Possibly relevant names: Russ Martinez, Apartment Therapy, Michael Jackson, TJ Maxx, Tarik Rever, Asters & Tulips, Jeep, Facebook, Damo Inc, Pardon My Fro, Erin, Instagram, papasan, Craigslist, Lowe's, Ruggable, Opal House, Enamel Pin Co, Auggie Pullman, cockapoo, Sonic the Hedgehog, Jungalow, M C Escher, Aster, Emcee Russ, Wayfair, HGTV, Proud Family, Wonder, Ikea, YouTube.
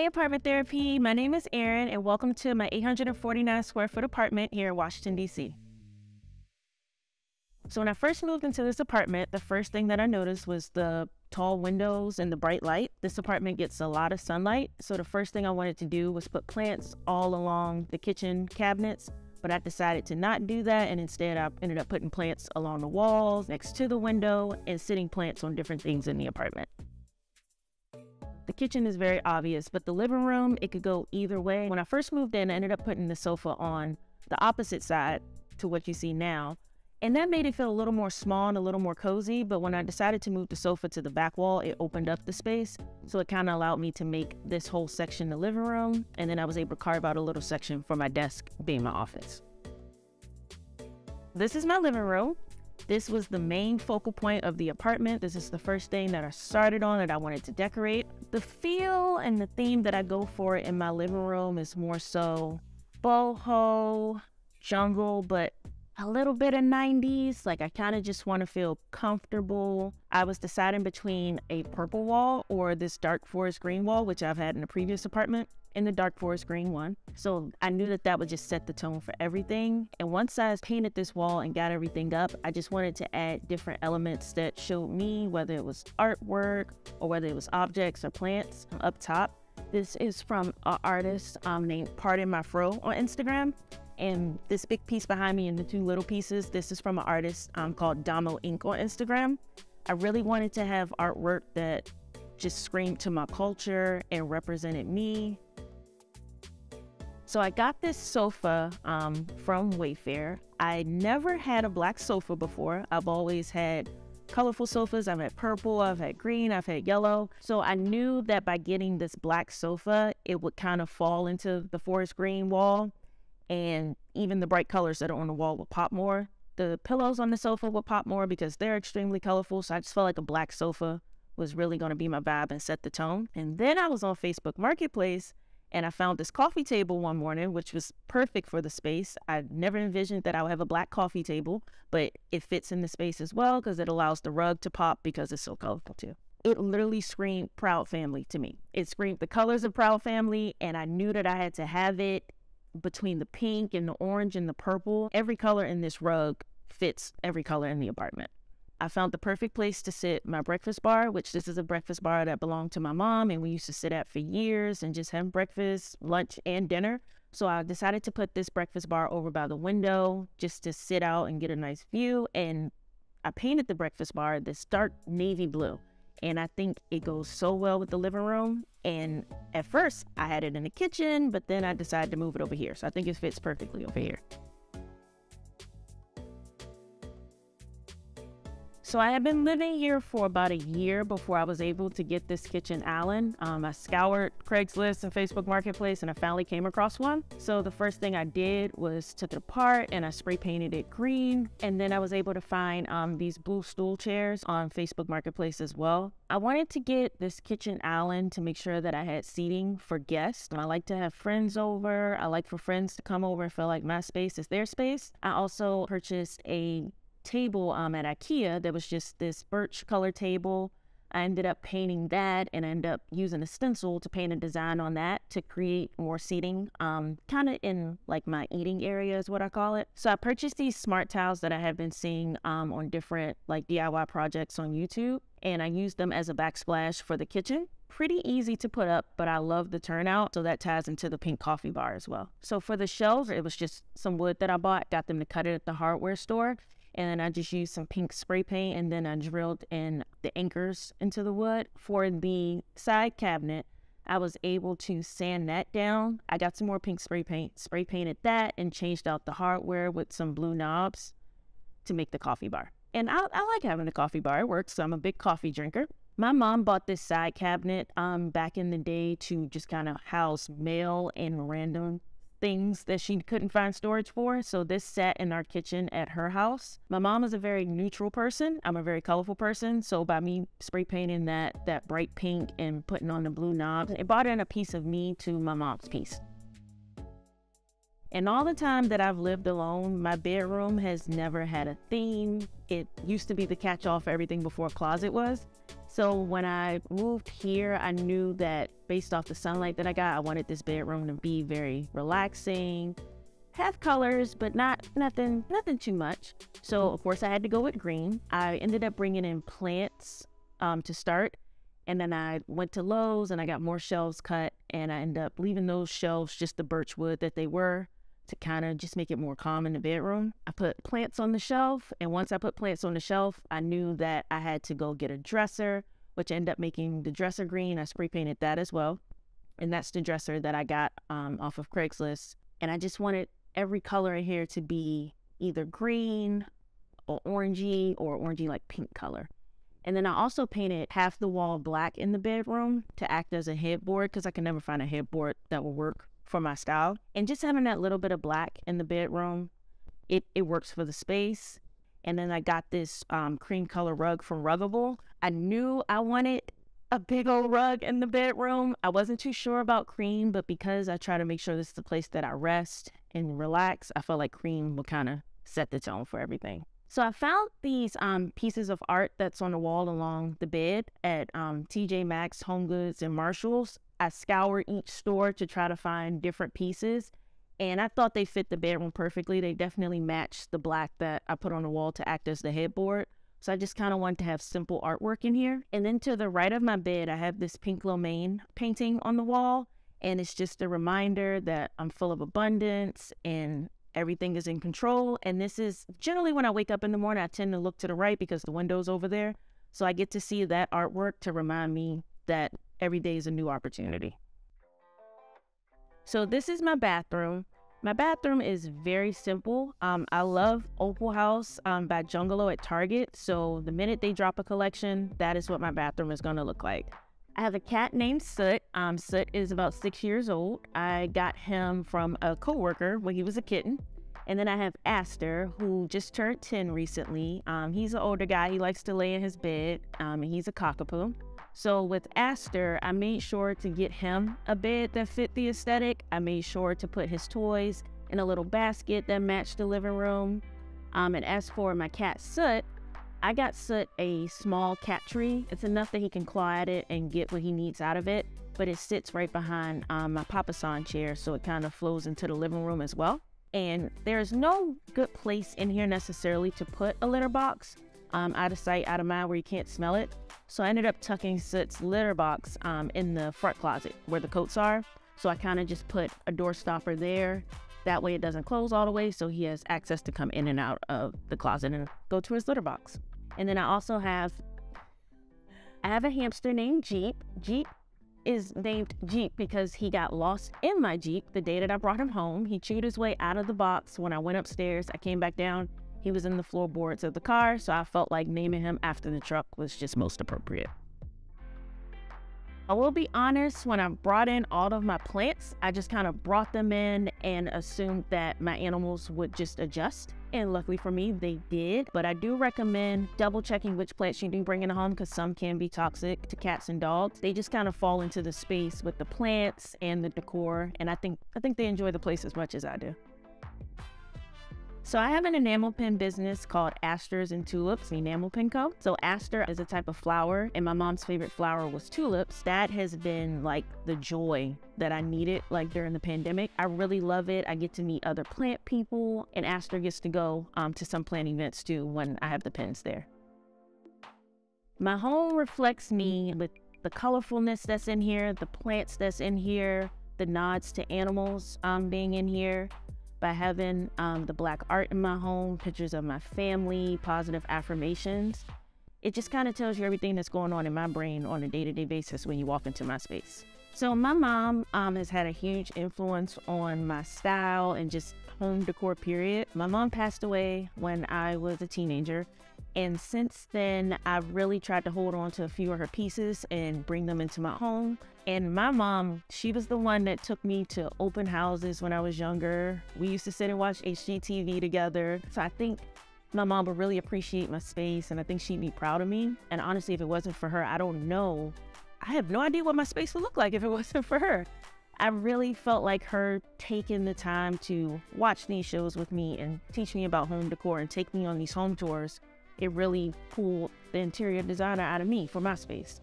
Hey Apartment Therapy, my name is Erin and welcome to my 849 square foot apartment here in Washington, D.C. So when I first moved into this apartment, the first thing that I noticed was the tall windows and the bright light. This apartment gets a lot of sunlight, so the first thing I wanted to do was put plants all along the kitchen cabinets, but I decided to not do that, and instead I ended up putting plants along the walls, next to the window, and sitting plants on different things in the apartment. The kitchen is very obvious, but the living room, it could go either way. When I first moved in, I ended up putting the sofa on the opposite side to what you see now, and that made it feel a little more small and a little more cozy. But when I decided to move the sofa to the back wall, it opened up the space, so it kind of allowed me to make this whole section the living room, and then I was able to carve out a little section for my desk being my office. This is my living room. This was the main focal point of the apartment. This is the first thing that I started on that I wanted to decorate. The feel and the theme that I go for in my living room is more so boho, jungle, but a little bit of 90s. Like, I kind of just want to feel comfortable. I was deciding between a purple wall or this dark forest green wall, which I've had in a previous apartment, in the dark forest green one. So I knew that that would just set the tone for everything. And once I painted this wall and got everything up, I just wanted to add different elements that showed me, whether it was artwork or whether it was objects or plants up top. This is from an artist named Pardon My Fro on Instagram. And this big piece behind me and the two little pieces, this is from an artist called Damo Inc on Instagram. I really wanted to have artwork that just screamed to my culture and represented me. So I got this sofa from Wayfair. I never had a black sofa before. I've always had colorful sofas. I've had purple, I've had green, I've had yellow. So I knew that by getting this black sofa, it would kind of fall into the forest green wall, and even the bright colors that are on the wall would pop more. The pillows on the sofa would pop more because they're extremely colorful. So I just felt like a black sofa was really gonna be my vibe and set the tone. And then I was on Facebook Marketplace, and I found this coffee table one morning, which was perfect for the space. I never envisioned that I would have a black coffee table, but it fits in the space as well because it allows the rug to pop because it's so colorful too. It literally screamed Proud Family to me. It screamed the colors of Proud Family, and I knew that I had to have it between the pink and the orange and the purple. Every color in this rug fits every color in the apartment. I found the perfect place to sit my breakfast bar, which this is a breakfast bar that belonged to my mom and we used to sit at for years and just have breakfast, lunch, and dinner. So I decided to put this breakfast bar over by the window just to sit out and get a nice view. And I painted the breakfast bar this dark navy blue, and I think it goes so well with the living room. And at first I had it in the kitchen, but then I decided to move it over here. So I think it fits perfectly over here. So I had been living here for about a year before I was able to get this kitchen island. I scoured Craigslist and Facebook Marketplace, and I finally came across one. So the first thing I did was took it apart and I spray painted it green. And then I was able to find these blue stool chairs on Facebook Marketplace as well. I wanted to get this kitchen island to make sure that I had seating for guests. I like to have friends over. I like for friends to come over and feel like my space is their space. I also purchased a table at Ikea that was just this birch color table. I ended up painting that, and I ended up using a stencil to paint a design on that to create more seating, kind of in like my eating area is what I call it. So I purchased these smart tiles that I have been seeing on different like DIY projects on YouTube, and I used them as a backsplash for the kitchen. Pretty easy to put up, but I love the turnout, so that ties into the pink coffee bar as well. So for the shelves, it was just some wood that I bought, got them to cut it at the hardware store, and I just used some pink spray paint, and then I drilled in the anchors into the wood. For the side cabinet, I was able to sand that down. I got some more pink spray paint, spray painted that, and changed out the hardware with some blue knobs to make the coffee bar. And I like having a coffee bar. It works, so I'm a big coffee drinker. My mom bought this side cabinet back in the day to just kind of house mail and random things that she couldn't find storage for. So this sat in our kitchen at her house. My mom is a very neutral person. I'm a very colorful person. So by me spray painting that bright pink and putting on the blue knobs, it brought in a piece of me to my mom's piece. And all the time that I've lived alone, my bedroom has never had a theme. It used to be the catch-all for everything before a closet was. So when I moved here, I knew that based off the sunlight that I got, I wanted this bedroom to be very relaxing, have colors, but nothing too much. So of course I had to go with green. I ended up bringing in plants to start. And then I went to Lowe's and I got more shelves cut, and I ended up leaving those shelves just the birch wood that they were to kind of just make it more calm in the bedroom. I put plants on the shelf, and once I put plants on the shelf, I knew that I had to go get a dresser, which ended up making the dresser green. I spray painted that as well. And that's the dresser that I got off of Craigslist. And I just wanted every color in here to be either green or orangey like pink color. And then I also painted half the wall black in the bedroom to act as a headboard, because I can never find a headboard that will work for my style. And just having that little bit of black in the bedroom, it works for the space. And then I got this cream color rug from Ruggable. I knew I wanted a big old rug in the bedroom. I wasn't too sure about cream, but because I try to make sure this is the place that I rest and relax, I felt like cream will kind of set the tone for everything. So I found these pieces of art that's on the wall along the bed at TJ Maxx, Home Goods, and Marshalls. I scoured each store to try to find different pieces, and I thought they fit the bedroom perfectly. They definitely matched the black that I put on the wall to act as the headboard. So I just kind of wanted to have simple artwork in here. And then to the right of my bed, I have this pink romaine painting on the wall, and it's just a reminder that I'm full of abundance and everything is in control. And this is generally when I wake up in the morning, I tend to look to the right because the window's over there. So I get to see that artwork to remind me that every day is a new opportunity. So this is my bathroom. My bathroom is very simple. I love Opal House by Jungalow at Target. So the minute they drop a collection, that is what my bathroom is gonna look like. I have a cat named Soot. Soot is about 6 years old. I got him from a coworker when he was a kitten. And then I have Aster, who just turned 10 recently. He's an older guy. He likes to lay in his bed, and he's a cockapoo. So with Aster, I made sure to get him a bed that fit the aesthetic. I made sure to put his toys in a little basket that matched the living room. And as for my cat Soot, I got Soot a small cat tree. It's enough that he can claw at it and get what he needs out of it, but it sits right behind my papasan chair, so it kind of flows into the living room as well. And there's no good place in here necessarily to put a litter box, out of sight, out of mind, where you can't smell it. So I ended up tucking Soot's litter box in the front closet where the coats are. So I kind of just put a door stopper there. That way it doesn't close all the way, so he has access to come in and out of the closet and go to his litter box. And then I also have, a hamster named Jeep. Jeep is named Jeep because he got lost in my Jeep the day that I brought him home. He chewed his way out of the box. When I went upstairs, I came back down, he was in the floorboards of the car, so I felt like naming him after the truck was just most appropriate. I will be honest, when I brought in all of my plants, I just kind of brought them in and assumed that my animals would just adjust. And luckily for me, they did. But I do recommend double checking which plants you do bring in home, because some can be toxic to cats and dogs. They just kind of fall into the space with the plants and the decor. And I think they enjoy the place as much as I do. So I have an enamel pin business called Asters and Tulips, the Enamel Pin Co. So Aster is a type of flower, and my mom's favorite flower was tulips. That has been like the joy that I needed like during the pandemic. I really love it. I get to meet other plant people, and Aster gets to go to some plant events too when I have the pins there. My home reflects me with the colorfulness that's in here, the plants that's in here, the nods to animals being in here. By having the black art in my home, pictures of my family, positive affirmations, it just kind of tells you everything that's going on in my brain on a day-to-day basis when you walk into my space. So my mom has had a huge influence on my style and just home decor period. My mom passed away when I was a teenager, and since then I've really tried to hold on to a few of her pieces and bring them into my home. And my mom, she was the one that took me to open houses when I was younger. We used to sit and watch HGTV together. So I think my mom would really appreciate my space, and I think she'd be proud of me. And honestly, if it wasn't for her, I don't know. I have no idea what my space would look like if it wasn't for her. I really felt like her taking the time to watch these shows with me and teach me about home decor and take me on these home tours. it really pulled the interior designer out of me for my space.